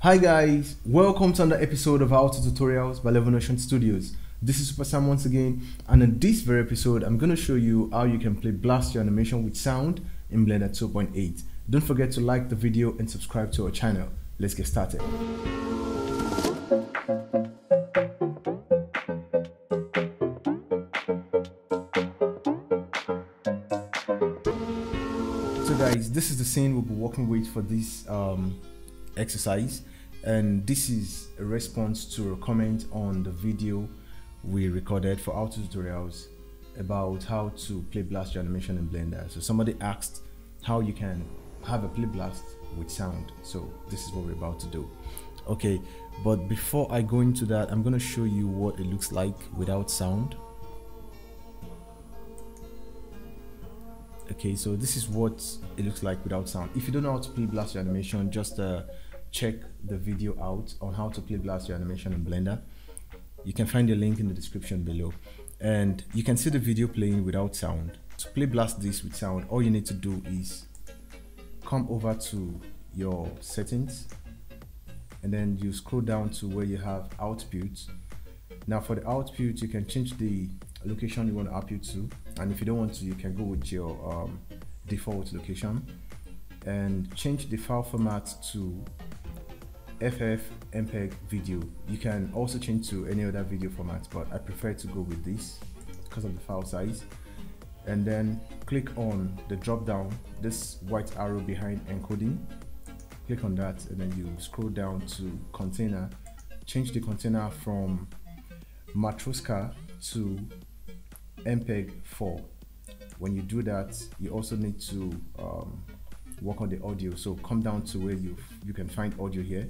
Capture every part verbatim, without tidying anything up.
Hi guys, welcome to another episode of How To Tutorials by Levonotion Studios. This is Supersam once again, and in this very episode I'm going to show you how you can Playblast your animation with sound in Blender two point eight. Don't forget to like the video and subscribe to our channel. Let's get started. So guys, this is the scene we'll be working with for this um, exercise, and this is a response to a comment on the video we recorded for our tutorials about how to Playblast your animation in Blender. So somebody asked how you can have a Playblast with sound, so this is what we're about to do. Okay, but before I go into that, I'm going to show you what it looks like without sound. Okay, so this is what it looks like without sound. If you don't know how to Playblast your animation, just uh, check the video out on how to Playblast your animation in Blender. You can find the link in the description below, and you can see the video playing without sound. To Playblast this with sound, all you need to do is come over to your settings, and then you scroll down to where you have output. Now for the output, you can change the location you want to output to, and if you don't want to, you can go with your um, default location and change the file format to F F M P E G video. You can also change to any other video format, but I prefer to go with this because of the file size. And then click on the drop down, this white arrow behind encoding, click on that, and then you scroll down to container. Change the container from Matroska to M P E G four. When you do that, you also need to um, work on the audio, so come down to where you you can find audio here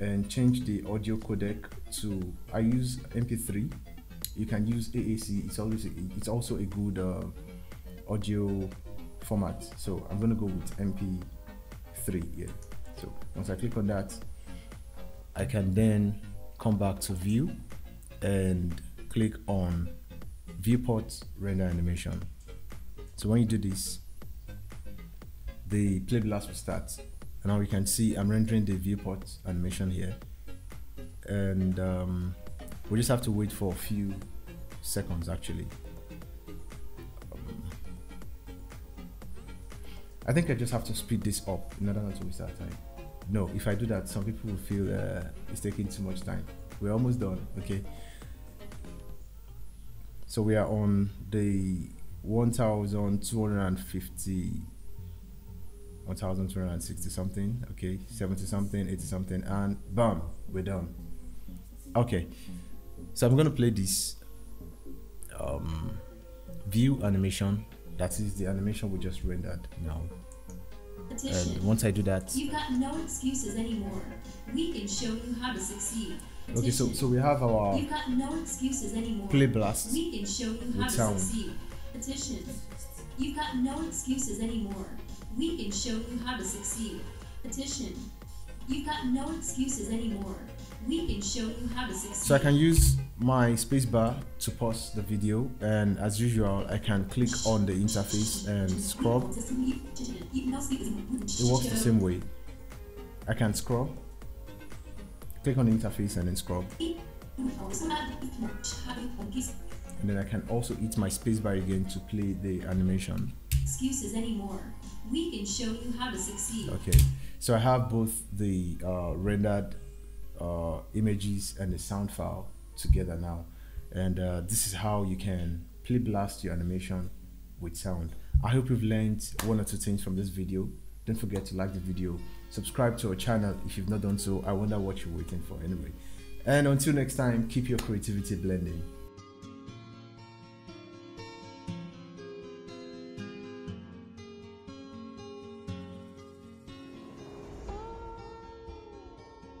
and change the audio codec to, I use M P three. You can use A A C, it's always a, it's also a good uh, audio format, so I'm gonna go with M P three here. So once I click on that, I can then come back to view and click on viewport render animation. So when you do this, the Playblast will start, and now we can see I'm rendering the viewport animation here, and um, we just have to wait for a few seconds actually. um, I think I just have to speed this up in order not to waste our time. No, if I do that, some people will feel uh, it's taking too much time. We're almost done. Okay, so we are on the one thousand two hundred fifty, one thousand two hundred sixty something, okay, seventy something, eighty something, and bam, we're done. Okay, so I'm gonna play this um, view animation. That is the animation we just rendered now. And once I do that, you've got no excuses anymore. We can show you how to succeed. Okay, so so we have our You've got no excuses anymore. Playblast. We can show you how to succeed. Petition. You've got no excuses anymore. We can show you how to succeed. Petition. You've got no excuses anymore. We can show you how to succeed. So I can use my spacebar to pause the video, and as usual I can click on the interface and scroll. It works the same way. I can scroll. Click on the interface and then scroll, and then I can also hit my spacebar again to play the animation. Excuses anymore. We can show you how to succeed. Okay, so I have both the uh, rendered uh, images and the sound file together now, and uh, this is how you can Playblast your animation with sound. I hope you've learned one or two things from this video. Don't forget to like the video, subscribe to our channel if you've not done so. I wonder what you're waiting for anyway. And until next time, keep your creativity blending.